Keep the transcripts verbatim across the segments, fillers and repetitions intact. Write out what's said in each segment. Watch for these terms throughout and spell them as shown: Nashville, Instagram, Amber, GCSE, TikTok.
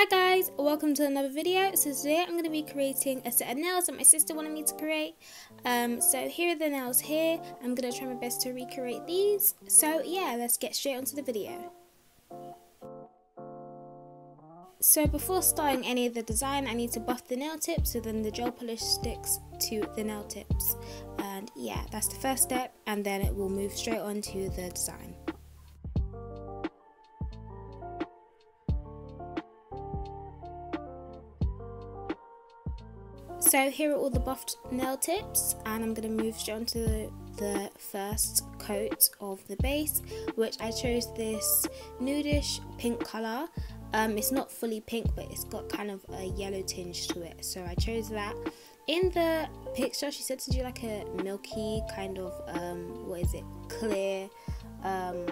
Hi guys, welcome to another video. So today I'm going to be creating a set of nails that my sister wanted me to create. Um, so here are the nails here. I'm going to try my best to recreate these. So yeah, let's get straight onto the video. So before starting any of the design, I need to buff the nail tips so then the gel polish sticks to the nail tips. And yeah, that's the first step, and then it will move straight on to the design. So here are all the buffed nail tips, and I'm going to move straight on to the, the first coat of the base, which I chose this nudish pink colour. Um, it's not fully pink, but it's got kind of a yellow tinge to it, so I chose that. In the picture she said to do like a milky kind of, um, what is it, clear um,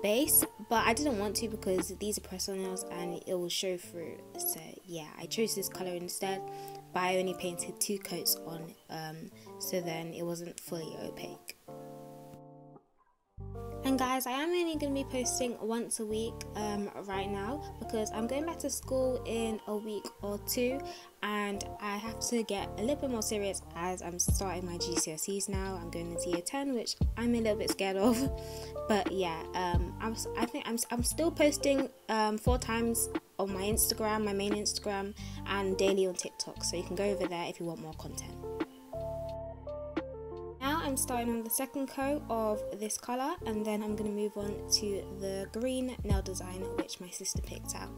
base, but I didn't want to because these are press on nails and it will show through, so yeah, I chose this colour instead. But I only painted two coats on, um, so then it wasn't fully opaque. And guys, I am only going to be posting once a week um, right now, because I'm going back to school in a week or two and I have to get a little bit more serious as I'm starting my G C S Es now. I'm going into year ten, which I'm a little bit scared of, but yeah, um, I'm, I think I'm, I'm still posting um, four times on my Instagram, my main Instagram, and daily on TikTok, so you can go over there if you want more content. Now I'm starting on the second coat of this colour, and then I'm going to move on to the green nail design which my sister picked out.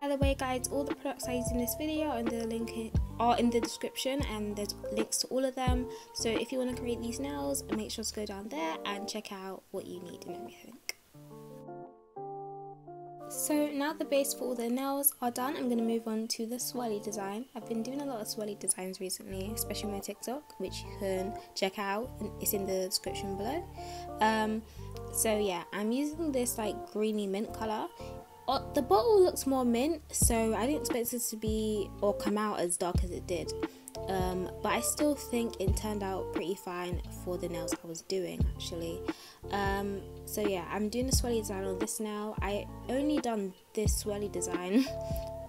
By the way guys, all the products I use in this video are in the link in are in the description, and there's links to all of them, so if you want to create these nails, make sure to go down there and check out what you need and everything. So now the base for all the nails are done, I'm going to move on to the swirly design. I've been doing a lot of swirly designs recently, especially my TikTok, which you can check out, it's in the description below. Um, so yeah, I'm using this like greeny mint colour. Uh, the bottle looks more mint, so I didn't expect it to be or come out as dark as it did, um, but I still think it turned out pretty fine for the nails I was doing actually. Um, so yeah, I'm doing a swirly design on this nail. I only done this swirly design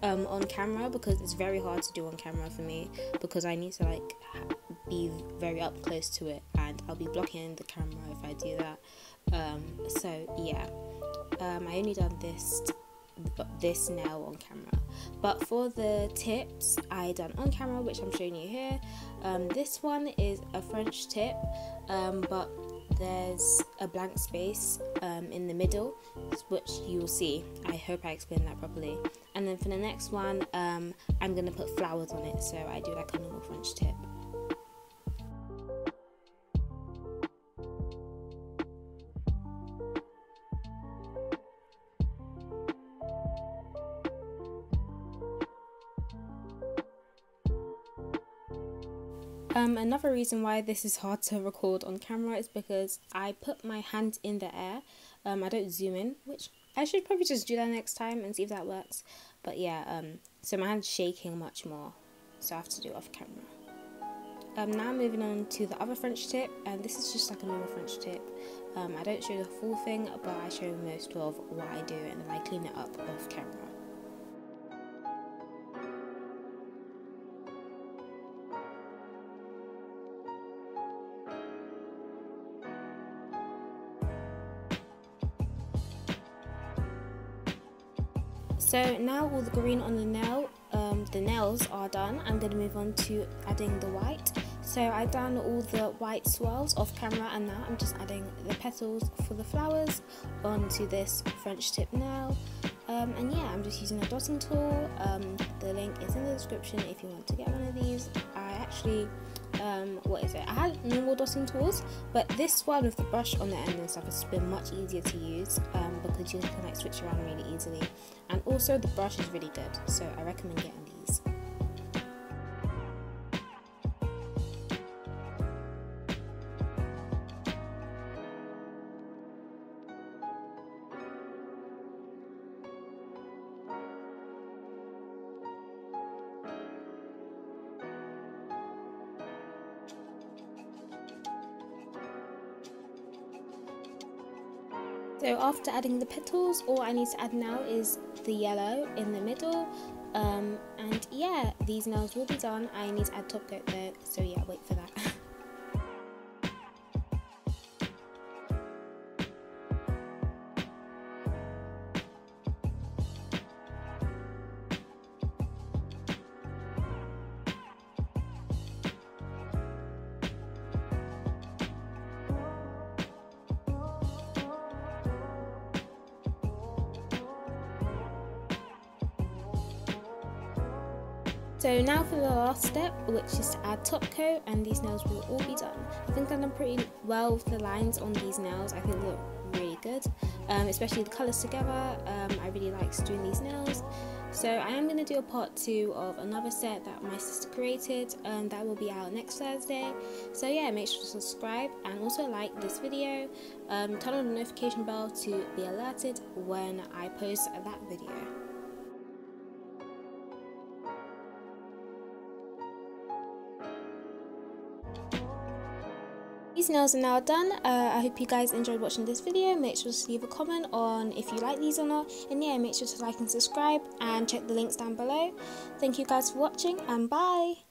um, on camera because it's very hard to do on camera for me, because I need to like be very up close to it and I'll be blocking the camera if I do that. Um, so yeah, um, I only done this this nail on camera, but for the tips I done on camera, which I'm showing you here. Um, this one is a French tip, um, but there's a blank space um, in the middle, which you'll see. I hope I explained that properly. And then for the next one, um, I'm going to put flowers on it, so I do like a normal French tip. Um, another reason why this is hard to record on camera is because I put my hand in the air, um, I don't zoom in, which I should probably just do that next time and see if that works, but yeah, um, so my hand's shaking much more, so I have to do it off camera. Um, now I'm moving on to the other French tip, and this is just like a normal French tip. um, I don't show the full thing, but I show most of what I do and then I clean it up off camera. So now all the green on the nail, um, the nails are done. I'm going to move on to adding the white. So I've done all the white swirls off camera, and now I'm just adding the petals for the flowers onto this French tip nail. Um, and yeah, I'm just using a dotting tool. Um, the link is in the description if you want to get one of these. I actually, um, what is it? I had normal dotting tools, but this one with the brush on the end and stuff has been much easier to use, um, because you can like switch around really easily. And also the brush is really good, so I recommend getting these. So after adding the petals, all I need to add now is the yellow in the middle. Um, and yeah, these nails will be done. I need to add top coat though, so yeah, wait for that. So now for the last step, which is to add top coat, and these nails will all be done. I think I've done pretty well with the lines on these nails. I think they look really good, um, especially the colours together. Um, I really like doing these nails. So I am going to do a part two of another set that my sister created, and that will be out next Thursday. So yeah, make sure to subscribe and also like this video. Um, turn on the notification bell to be alerted when I post that video. These nails are now done. uh, I hope you guys enjoyed watching this video. Make sure to leave a comment on if you like these or not, and yeah, make sure to like and subscribe and check the links down below. Thank you guys for watching, and bye.